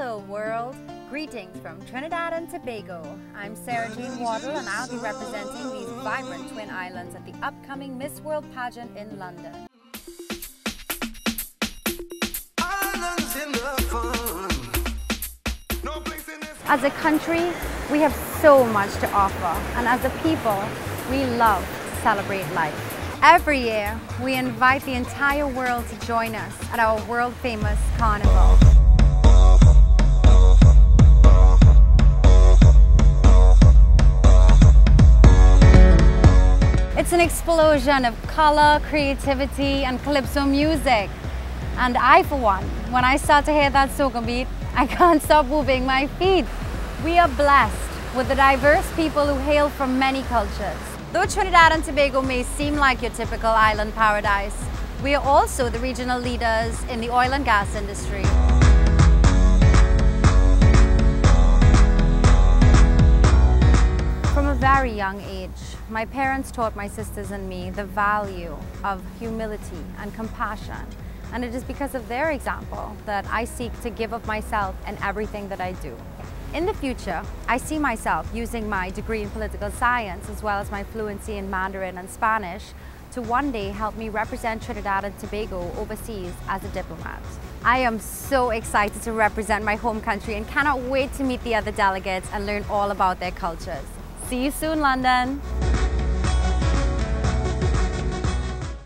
Hello world! Greetings from Trinidad and Tobago. I'm Sarah Jane Waddell and I'll be representing these vibrant twin islands at the upcoming Miss World pageant in London. As a country, we have so much to offer, and as a people, we love to celebrate life. Every year, we invite the entire world to join us at our world-famous carnival. It's an explosion of color, creativity, and calypso music. And I, for one, when I start to hear that soca beat, I can't stop moving my feet. We are blessed with the diverse people who hail from many cultures. Though Trinidad and Tobago may seem like your typical island paradise, we are also the regional leaders in the oil and gas industry. From a very young age, my parents taught my sisters and me the value of humility and compassion. And it is because of their example that I seek to give of myself in everything that I do. In the future, I see myself using my degree in political science as well as my fluency in Mandarin and Spanish to one day help me represent Trinidad and Tobago overseas as a diplomat. I am so excited to represent my home country and cannot wait to meet the other delegates and learn all about their cultures. See you soon, London!